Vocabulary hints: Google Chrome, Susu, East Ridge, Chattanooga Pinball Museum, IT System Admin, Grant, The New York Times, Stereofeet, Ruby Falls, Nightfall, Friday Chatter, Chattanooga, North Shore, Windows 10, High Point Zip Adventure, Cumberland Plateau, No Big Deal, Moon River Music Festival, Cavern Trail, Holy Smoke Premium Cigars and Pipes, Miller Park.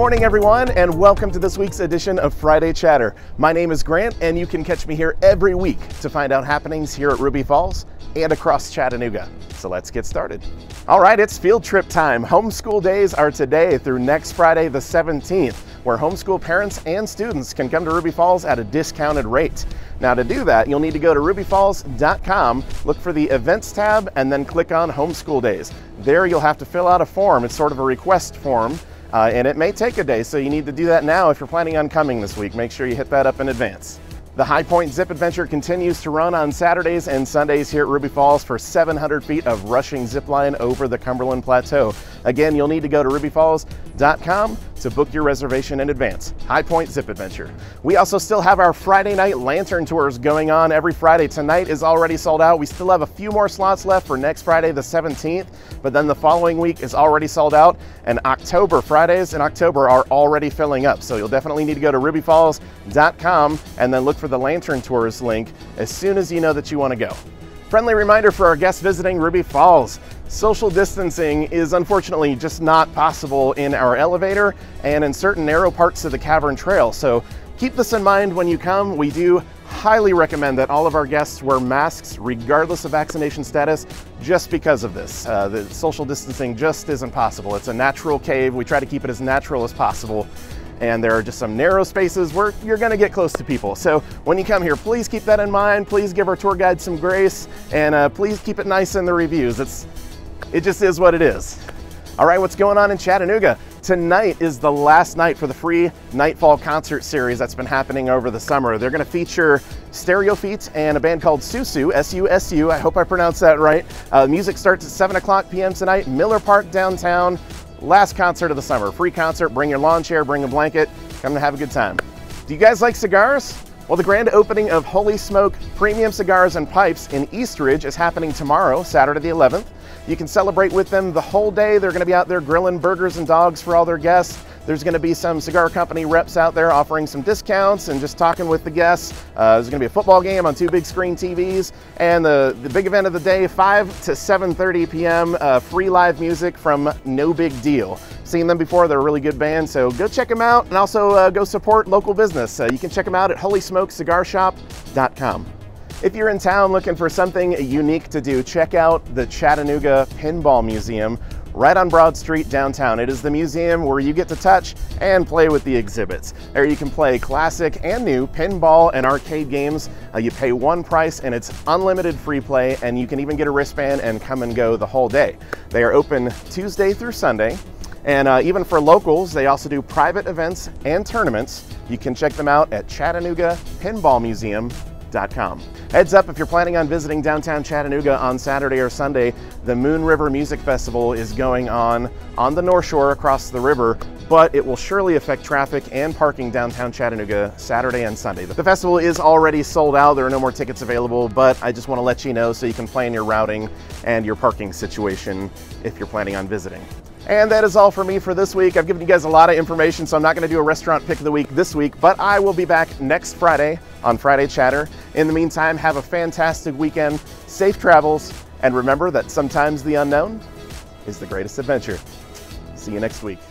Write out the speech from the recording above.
morning, everyone, and welcome to this week's edition of Friday Chatter. My name is Grant, and you can catch me here every week to find out happenings here at Ruby Falls and across Chattanooga. So let's get started. All right, it's field trip time. Homeschool days are today through next Friday the 17th, where homeschool parents and students can come to Ruby Falls at a discounted rate. Now, to do that, you'll need to go to rubyfalls.com, look for the events tab, and then click on homeschool days. There you'll have to fill out a form. It's sort of a request form, and it may take a day, so you need to do that now if you're planning on coming this week. Make sure you hit that up in advance. The High Point Zip Adventure continues to run on Saturdays and Sundays here at Ruby Falls for 700 feet of rushing zip line over the Cumberland Plateau. Again, you'll need to go to rubyfalls.com to book your reservation in advance. High Point Zip Adventure. We also still have our Friday night lantern tours going on every Friday. Tonight is already sold out. We still have a few more slots left for next Friday the 17th, but then the following week is already sold out, and October, Fridays in October are already filling up. So you'll definitely need to go to rubyfalls.com and then look for the lantern tours link as soon as you know that you want to go. Friendly reminder for our guests visiting Ruby Falls. Social distancing is unfortunately just not possible in our elevator and in certain narrow parts of the Cavern Trail. So keep this in mind when you come. We do highly recommend that all of our guests wear masks regardless of vaccination status just because of this. The social distancing just isn't possible. It's a natural cave. We try to keep it as natural as possible. And there are just some narrow spaces where you're gonna get close to people. So when you come here, please keep that in mind. Please give our tour guide some grace, and please keep it nice in the reviews. It just is what it is. All right, what's going on in Chattanooga? Tonight is the last night for the free Nightfall concert series that's been happening over the summer. They're gonna feature Stereofeet and a band called Susu, S-U-S-U, I hope I pronounced that right. Music starts at 7:00 p.m. tonight, Miller Park downtown. Last concert of the summer, free concert. Bring your lawn chair, bring a blanket, come to have a good time. Do you guys like cigars? Well, the grand opening of Holy Smoke Premium Cigars and Pipes in East Ridge is happening tomorrow, Saturday the 11th. You can celebrate with them the whole day. They're gonna be out there grilling burgers and dogs for all their guests. There's gonna be some cigar company reps out there offering some discounts and just talking with the guests. There's gonna be a football game on two big screen TVs. And the big event of the day, 5 to 7:30 p.m., free live music from No Big Deal. Seen them before, they're a really good band, so go check them out, and also go support local business. You can check them out at holysmokecigarshop.com. If you're in town looking for something unique to do, check out the Chattanooga Pinball Museum right on Broad Street downtown. It is the museum where you get to touch and play with the exhibits. There you can play classic and new pinball and arcade games. You pay one price and it's unlimited free play, and you can even get a wristband and come and go the whole day. They are open Tuesday through Sunday, and even for locals, they also do private events and tournaments. You can check them out at ChattanoogaPinballMuseum.com. Heads up, if you're planning on visiting downtown Chattanooga on Saturday or Sunday, the Moon River Music Festival is going on the North Shore across the river, but it will surely affect traffic and parking downtown Chattanooga Saturday and Sunday. The festival is already sold out. There are no more tickets available, but I just want to let you know so you can plan your routing and your parking situation if you're planning on visiting. And that is all for me for this week. I've given you guys a lot of information, so I'm not going to do a restaurant pick of the week this week, but I will be back next Friday on Friday Chatter. In the meantime, have a fantastic weekend, safe travels, and remember that sometimes the unknown is the greatest adventure. See you next week.